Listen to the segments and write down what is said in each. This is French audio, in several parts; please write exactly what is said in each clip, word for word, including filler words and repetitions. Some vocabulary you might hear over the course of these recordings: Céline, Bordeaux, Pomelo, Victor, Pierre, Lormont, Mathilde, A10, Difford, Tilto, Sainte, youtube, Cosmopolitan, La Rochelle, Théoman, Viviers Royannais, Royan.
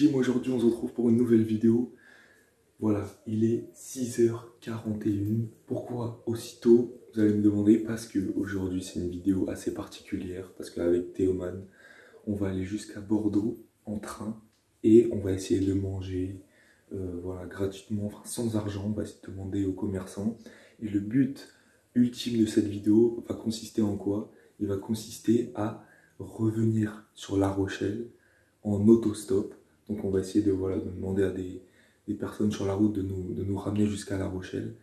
gym aujourd'hui, on se retrouve pour une nouvelle vidéo. Voilà, il est six heures quarante et une. Pourquoi aussitôt? Vous allez me demander, parce que aujourd'hui c'est une vidéo assez particulière, parce qu'avec Théoman, on va aller jusqu'à Bordeaux en train et on va essayer de manger euh, voilà, gratuitement, enfin, sans argent, on va essayer de demander aux commerçants. Et le but ultime de cette vidéo va consister en quoi? Il va consister à revenir sur La Rochelle en autostop. Donc on va essayer de, voilà, de demander à des, des personnes sur la route de nous, de nous ramener jusqu'à La Rochelle.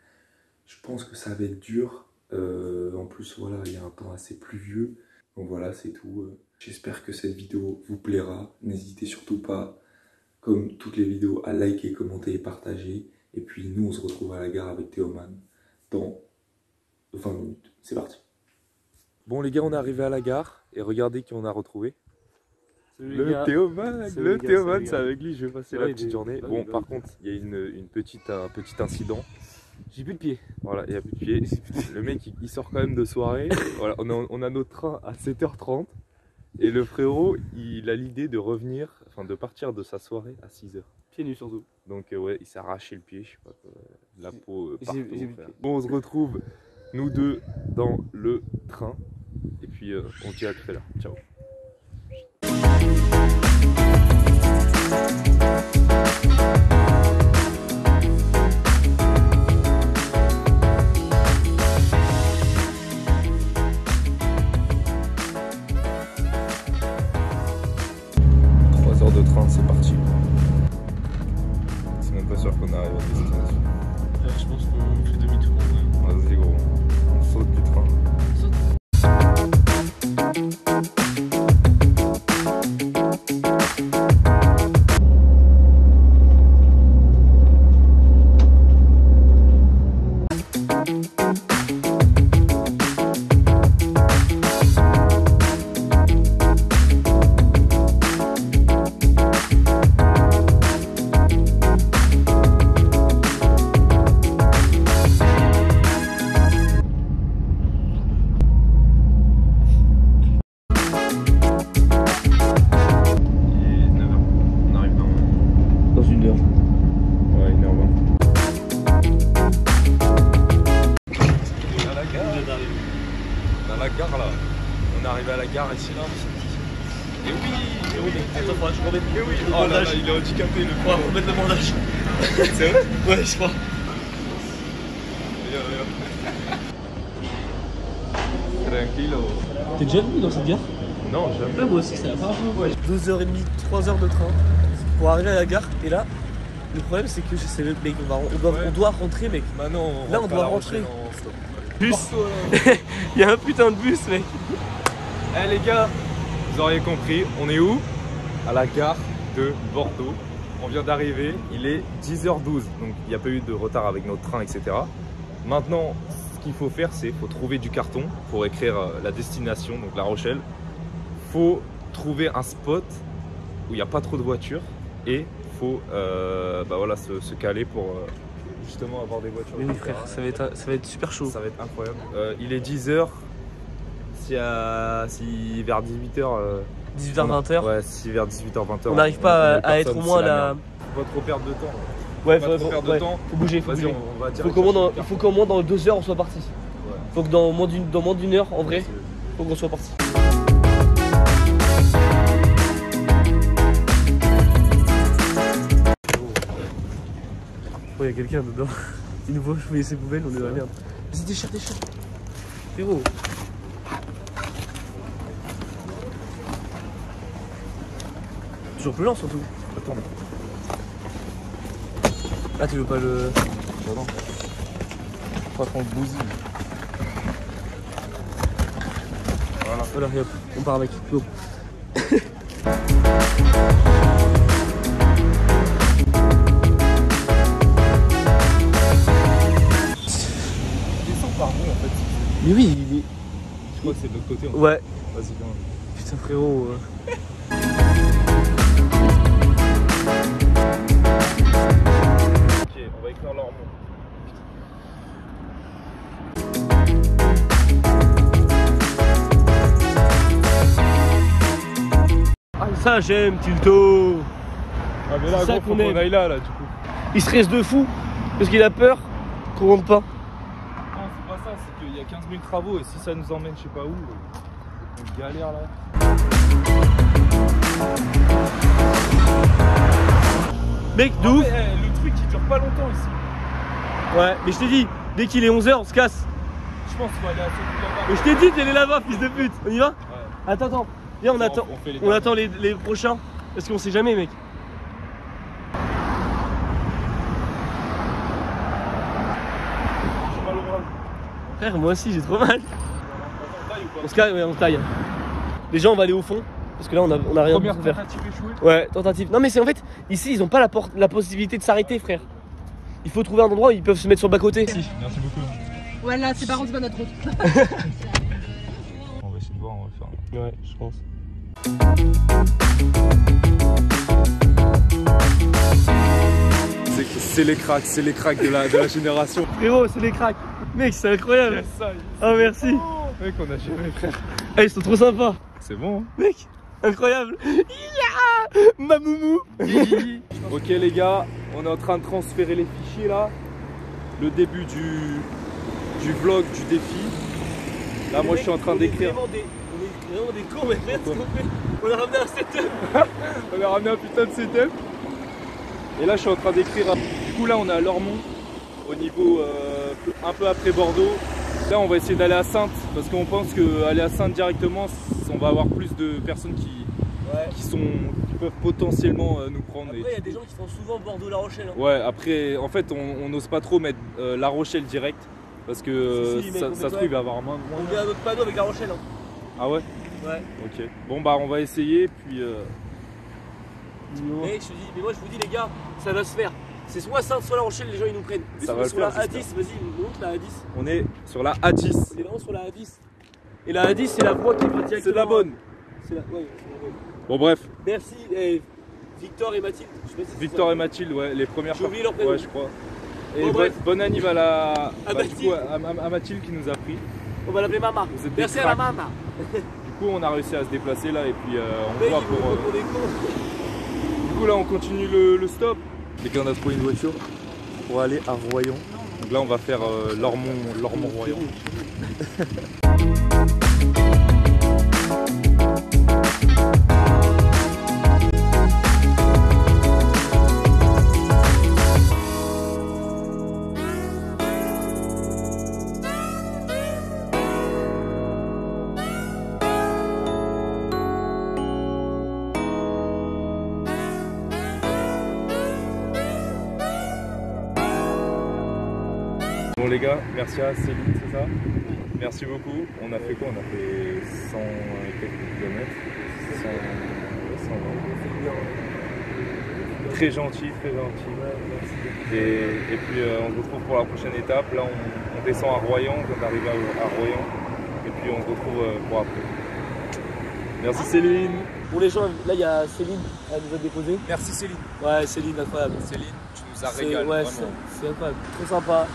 Je pense que ça va être dur. Euh, en plus, voilà, il y a un temps assez pluvieux. Donc voilà, c'est tout. J'espère que cette vidéo vous plaira. N'hésitez surtout pas, comme toutes les vidéos, à liker, commenter et partager. Et puis nous, on se retrouve à la gare avec Théoman dans vingt minutes. C'est parti. Bon les gars, on est arrivé à la gare et regardez qui on a retrouvé. Le Théoman, le Théoman, c'est avec lui, je vais passer la petite journée. Bon, par contre, il y a une, une petite, un petit incident. J'ai plus de pied. Voilà, il n'y a plus de pied. Le mec, il, il sort quand même de soirée. Voilà, on a, on a notre train à sept heures trente. Et le frérot, il a l'idée de revenir, enfin de partir de sa soirée à six heures. Pieds nus surtout. Donc euh, ouais, il s'est arraché le pied, je sais pas, euh, la peau euh, partout. J ai, j ai bon, on se retrouve, nous deux, dans le train. Et puis, euh, on se dit à tout à l'heure. Ciao. Handicapé, le poids, faut mettre le bandage. C'est vrai? Ouais, je crois. Tranquilo. T'es déjà venu dans cette gare? Non, jamais. Ouais, moi aussi, c'est la première fois. deux heures trente, trois heures de train pour arriver à la gare. Et là, le problème, c'est que je sais, mec, on, va, on, doit, ouais. on doit rentrer, mec. Bah non, on là, on doit rentrer. Bus. Il y a un putain de bus, mec. Eh hey, les gars, vous auriez compris, on est où? À la gare de Bordeaux. On vient d'arriver, il est dix heures douze, donc il n'y a pas eu de retard avec notre train, et cetera. Maintenant, ce qu'il faut faire, c'est faut trouver du carton pour écrire la destination, donc La Rochelle. Faut trouver un spot où il n'y a pas trop de voitures et faut euh, bah voilà, se, se caler pour euh, justement avoir des voitures. Oui, frère, ça va, être, ça va être super chaud. Ça va être incroyable. Euh, il est dix heures, si, à, si vers dix-huit heures... Euh, dix-huit heures vingt heures. Ouais, si vers dix-huit heures vingt heures. On n'arrive pas à, à être au moins là. Faut pas trop perdre de temps. Ouais, faut, faut, faut, de ouais. temps. faut bouger. Faut, bouger. On, on va faut qu'au moins dans, faut qu'au moins dans deux heures on soit parti. Ouais. Faut que dans moins d'une, dans moins d'une heure en vrai, ouais, faut qu'on soit parti. Oh, y'a quelqu'un dedans. Il nous voit fouiller ses poubelles, on est dans la merde. Vas-y, déchire, déchire. Frérot. Toujours plus lent surtout. Attends. Ah, tu veux pas le... Oh non. Faut pas qu'on le bousille. Voilà. Voilà, hop, on part avec. Go. Il descend par nous en fait. Mais oui, il est... Je crois que c'est de l'autre côté. En fait. Ouais. Vas-y, viens. Putain frérot. Euh... Dans Lormont. Ah ça j'aime Tilto. Ah mais là, gros, qu'on aille là, là, du coup. Il stresse de fou, parce qu'il a peur qu'on rentre pas. Non, c'est pas ça, c'est qu'il y a quinze mille travaux, et si ça nous emmène je sais pas où, on galère là. Mec, de ouf. Le truc, il dure pas longtemps ici. Ouais, mais je t'ai dit, dès qu'il est onze heures, on se casse. Je pense qu'on va aller à ce. Mais je t'ai dit, t'es les lavas, fils de pute. On y va? Ouais. Attends, attends. Viens, on non, attend, on, les on attend les, les prochains. Parce qu'on sait jamais, mec. J'ai mal au bras. Frère, moi aussi, j'ai trop mal. On se taille, ouais, on se taille. Déjà, on va aller au fond. Parce que là, on a, on a rien. Première tentative échouée. Ouais, tentative. Non, mais c'est en fait, ici, ils ont pas la, la possibilité de s'arrêter, frère. Il faut trouver un endroit où ils peuvent se mettre sur le bas-côté. Merci beaucoup. Ouais, là, c'est par contre, c'est pas notre route. On va essayer de voir, on va faire. Ouais, je pense. C'est les cracks, c'est les cracks de la, de la génération. Frérot, c'est les cracks. Mec, c'est incroyable. Ah, merci. Oh, mec, on a jamais, frère. Eh, ils sont trop sympas. C'est bon, hein. Mec, incroyable. Yeah, ma moumou. Ok, les gars, on est en train de transférer les fichiers là. Le début du, du vlog, du défi. Là, moi, je suis en train d'écrire. Vraiment des cons, mais merde, ce qu'on fait. On a ramené un setup. On a ramené un putain de setup. Et là, je suis en train d'écrire. Du coup, là, on est à Lormont, au niveau euh, un peu après Bordeaux. Là, on va essayer d'aller à Sainte, parce qu'on pense qu'aller à Sainte directement, on va avoir plus de personnes qui, ouais. qui, sont, qui peuvent potentiellement euh, nous prendre. Après, il et... y a des gens qui font souvent Bordeaux-La Rochelle. Hein. Ouais, après, en fait, on n'ose pas trop mettre euh, La Rochelle direct, parce que si, si, ça, ça se trouve, il va avoir moins de moins. On met un autre panneau avec La Rochelle. Hein. Ah ouais? Ouais. Ok. Bon bah on va essayer puis euh... mais, je te dis, mais moi je vous dis les gars, ça va se faire. C'est soit Sainte, soit La Rochelle, les gens ils nous prennent. Ça va sur la A dix, vas-y, monte la A dix. On est sur la A dix. On est vraiment sur la A dix. Et la A dix c'est la voie qui va directement. C'est la bonne. C'est la... Ouais, c'est la bonne. Bon bref. Merci eh, Victor et Mathilde. Je sais pas si Victor et Mathilde, ouais, les premières fois. J'ai oublié leur prénom. Ouais je crois. Et bon, bref, bonne anniv à la à, bah, Mathilde. Du coup, à, à Mathilde qui nous a pris. On va l'appeler Mama. Merci à la Mama. Du coup, on a réussi à se déplacer là et puis euh, on mais voit pour. Euh... pour du coup, là, on continue le, le stop. Dès qu'on a trouvé une voiture pour aller à Royan. Donc là, on va faire euh, Lormont, Lormont Royan. Bon les gars, merci à Céline, c'est ça? Merci beaucoup. On a fait quoi? On a fait cent quelques kilomètres. cent... Très gentil, très gentil. Et, et puis euh, on se retrouve pour la prochaine étape. Là on, on descend à Royan, on vient d'arriver à, à Royan. Et puis on se retrouve euh, pour après. Merci Céline. Pour les gens, là il y a Céline, elle nous a déposé. Merci Céline. Ouais Céline, incroyable. Céline, tu nous as régalé. Ouais, c'est incroyable, trop sympa.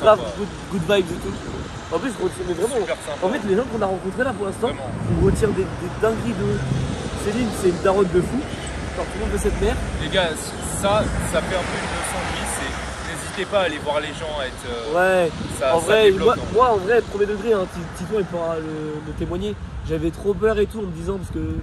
Grave, good, good vibes et tout. En plus, mais vraiment, en fait, les gens qu'on a rencontrés là pour l'instant, on retire des, des dingueries de Céline, c'est une daronne de fou. Alors, tout le monde veut cette mère. Les gars, ça, ça fait un peu une leçon de vie, c'est n'hésitez pas à aller voir les gens, être. Euh, ouais, ça, en ça vrai, moi, moi, en vrai, premier degré, hein, Tito, il pourra le, le témoigner. J'avais trop peur et tout en me disant, parce que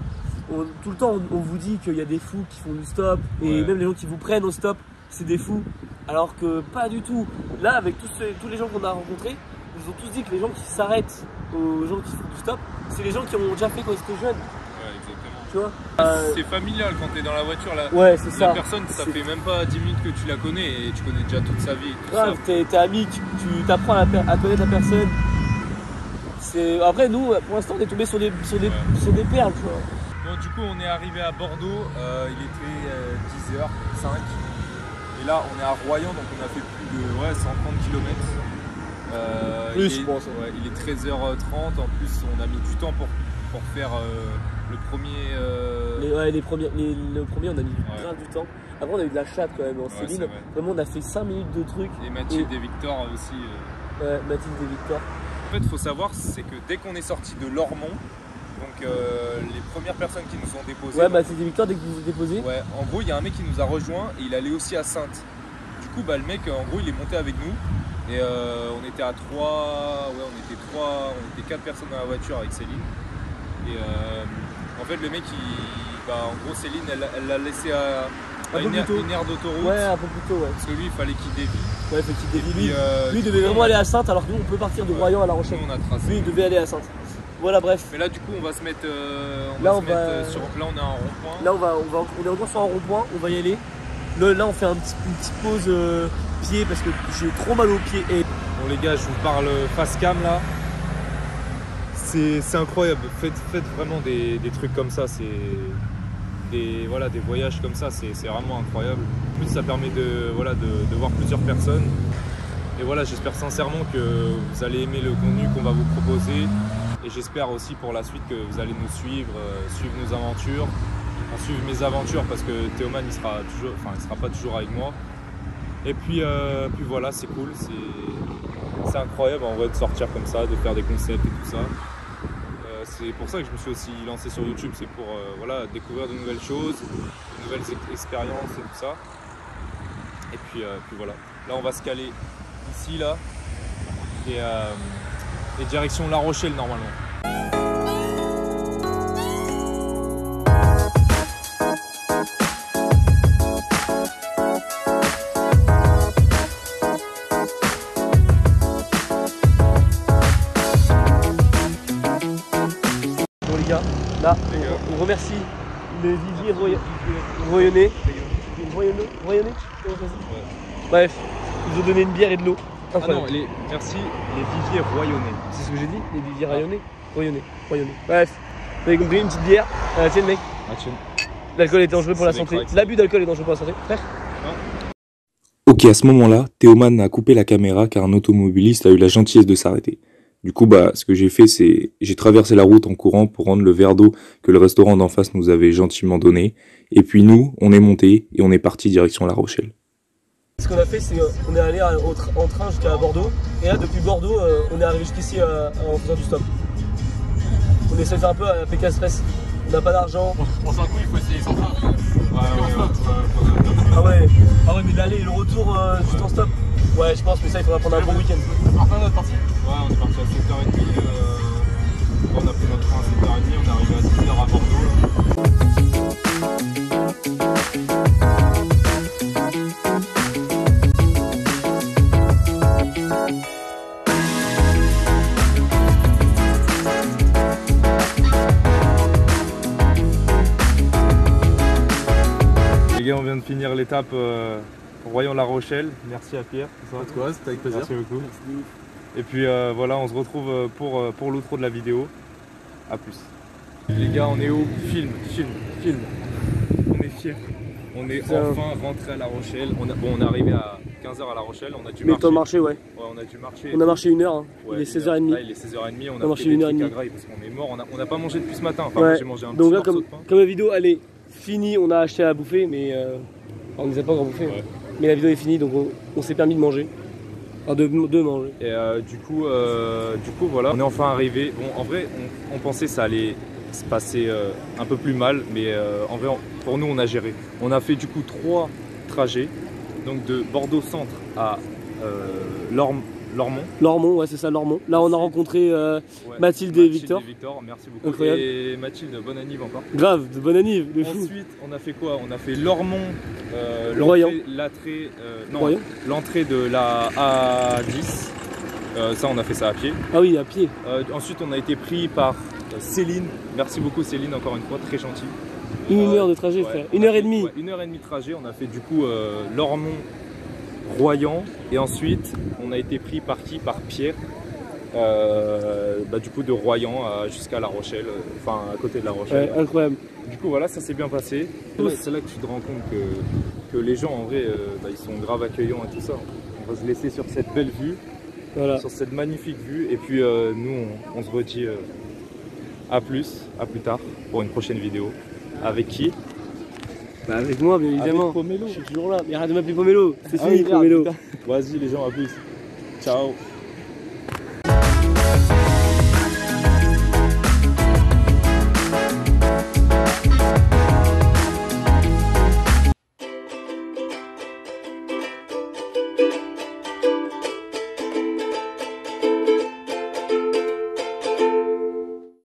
on, tout le temps, on, on vous dit qu'il y a des fous qui font du stop, et ouais. Même les gens qui vous prennent au stop. C'est des fous, alors que pas du tout. Là, avec tous, ces, tous les gens qu'on a rencontrés, ils ont tous dit que les gens qui s'arrêtent aux gens qui font du stop, c'est les gens qui ont déjà fait quand ils étaient jeunes. Ouais, exactement. Tu vois euh... C'est familial quand t'es dans la voiture. Là. Ouais, c'est ça. La personne, ça fait même pas dix minutes que tu la connais et tu connais déjà toute sa vie. Grave, t'es ami, tu t'apprends à, à connaître la personne. Après, nous, pour l'instant, on est tombé sur des, sur des, ouais. sur des perles. Tu vois. Bon, du coup, on est arrivé à Bordeaux, euh, il était euh, dix heures cinq. Et là, on est à Royan, donc on a fait plus de ouais, cent trente kilomètres. Euh, plus, il est, je pense. Ouais, il est treize heures trente. En plus, on a mis du temps pour, pour faire euh, le premier. Euh... Les, ouais, les premiers, les, le premier, on a mis ouais. grave du temps. Après, on a eu de la chatte quand même en ouais, Céline. Vrai. Vraiment, on a fait cinq minutes de trucs. Et Mathilde et, et Victor aussi. Euh... Ouais, Mathilde et Victor. En fait, il faut savoir, c'est que dès qu'on est sorti de Lormont, Donc euh, les premières personnes qui nous ont déposés. Ouais bah c'était Victor dès que vous êtes déposé. Ouais, en gros il y a un mec qui nous a rejoint et il allait aussi à Sainte. Du coup bah le mec en gros il est monté avec nous et euh, on était à trois, ouais on était trois, on était quatre personnes dans la voiture avec Céline. Et euh, en fait le mec il, bah en gros Céline elle l'a laissé à, à un une, aire, une aire d'autoroute. Ouais un peu plus tôt ouais. Parce que lui il fallait qu'il dévie. Ouais, fait qu'il dévie. Puis, lui, euh, lui il devait vraiment aller à Sainte alors que nous on peut partir de ouais, Royan à La Rochelle. Nous, on a tracé. Lui il devait aller à Sainte. Voilà bref. Mais là du coup on va se mettre, euh, on là, va on se mettre va... Euh, sur là on est en rond-point. Là on va on va on est encore sur un rond-point, on va y aller. Là, là on fait un petit, une petite pause euh, pied parce que j'ai trop mal aux pieds. Et... Bon les gars je vous parle face cam là. C'est incroyable, faites, faites vraiment des, des trucs comme ça, c'est des, voilà, des voyages comme ça, c'est vraiment incroyable. En plus ça permet de, voilà, de, de voir plusieurs personnes. Et voilà, j'espère sincèrement que vous allez aimer le contenu qu'on va vous proposer. Et j'espère aussi pour la suite que vous allez nous suivre, euh, suivre nos aventures, enfin, suivre mes aventures parce que Théoman il sera toujours, enfin, il sera pas toujours avec moi. Et puis, euh, puis voilà, c'est cool, c'est incroyable en vrai de sortir comme ça, de faire des concepts et tout ça. Euh, c'est pour ça que je me suis aussi lancé sur YouTube, c'est pour euh, voilà, découvrir de nouvelles choses, de nouvelles expériences et tout ça. Et puis, euh, puis voilà, là on va se caler ici là. Et, euh, et direction La Rochelle normalement. Bon les gars, là les gars. On, on remercie les Viviers Roy... Royannais. Royannais Royannais ouais. Bref, ils ont donné une bière et de l'eau. Ah non, les, merci, les Viviers Royannais. C'est ce que j'ai dit, les Viviers Royannais. Royannais, Royannais. Bref, vous avez compris, une petite bière. Ah, tiens, mec. Ah, l'alcool est dangereux pour la santé. L'abus d'alcool est dangereux pour la santé. Frère. Ok, à ce moment-là, Théoman a coupé la caméra car un automobiliste a eu la gentillesse de s'arrêter. Du coup, bah, ce que j'ai fait, c'est j'ai traversé la route en courant pour rendre le verre d'eau que le restaurant d'en face nous avait gentiment donné. Et puis nous, on est monté et on est parti direction La Rochelle. Ce qu'on a fait, c'est qu'on est allé en train jusqu'à Bordeaux. Et là, depuis Bordeaux, euh, on est arrivé jusqu'ici euh, en faisant du stop. On essaie de faire un peu à la Pékin Express. On n'a pas d'argent. On s'en couille, il faut essayer sans train. Ah ouais, ah ouais, mais l'aller et le retour euh, juste en stop. Ouais, je pense, mais ça, il faudra prendre un bon week-end. On part notre partie. Ouais, on est parti à sept heures trente. Euh, on a pris notre train à sept heures trente, on est arrivé à six heures à Bordeaux. On vient de finir l'étape euh, Royan-La Rochelle. Merci à Pierre. Pour ça. Toi, c'était avec plaisir. Merci beaucoup. Merci. Et puis euh, voilà, on se retrouve pour, pour l'outro de la vidéo. A plus. Les gars, on est où? Film, film, film. On est fiers. On est ça... enfin rentré à La Rochelle. On a... Bon, on est arrivé à quinze heures à La Rochelle. On a dû marcher. marché, ouais. ouais. On a dû marcher. On a marché une heure. Hein. Ouais, il est seize heures trente. Là, il est seize heures trente. On, on a marché une heure et demie. Parce qu'on est mort. On n'a on a pas mangé depuis ce matin. Enfin, ouais. J'ai mangé un petit peu. Donc là, comme, comme la vidéo, allez. Fini, on a acheté à bouffer, mais euh, on ne les a pas encore bouffés. Ouais. Mais la vidéo est finie, donc on, on s'est permis de manger. Enfin, de, de manger. Et euh, du coup, euh, du coup, voilà, on est enfin arrivé. Bon, en vrai, on, on pensait que ça allait se passer euh, un peu plus mal, mais euh, en vrai, on, pour nous, on a géré. On a fait du coup trois trajets, donc de Bordeaux Centre à euh, Lormont. Lormont. Lormont, ouais, c'est ça, Lormont. Là, on a rencontré euh, ouais, Mathilde, Mathilde et Victor. Et Victor, merci beaucoup. Incroyable. Et Mathilde, bonne anniv encore. Grave, bonne anniv. Ensuite, fou. On a fait quoi? On a fait Lormont, euh, l'entrée euh, de la A dix. Euh, ça, on a fait ça à pied. Ah oui, à pied. Euh, ensuite, on a été pris par Céline. Merci beaucoup, Céline, encore une fois, très gentille. Une euh, heure de trajet, ouais, frère. Une heure fait, et demie. Ouais, une heure et demie de trajet. On a fait du coup euh, Lormont. Royan, et ensuite on a été pris par qui? Par Pierre, euh, bah, du coup de Royan jusqu'à La Rochelle, enfin à côté de La Rochelle. Ouais, incroyable. Du coup voilà, ça s'est bien passé. Ouais, c'est là que tu te rends compte que, que les gens en vrai euh, bah, ils sont grave accueillants et tout ça. On va se laisser sur cette belle vue, voilà. Sur cette magnifique vue, et puis euh, nous on, on se redit euh, à plus, à plus tard pour une prochaine vidéo. Avec qui? Bah avec moi bien évidemment, avec Pomelo. Je suis toujours là, mais arrête de m'appeler Pomelo, c'est fini. Ah oui, Pomelo. Vas-y les gens, à plus, ciao.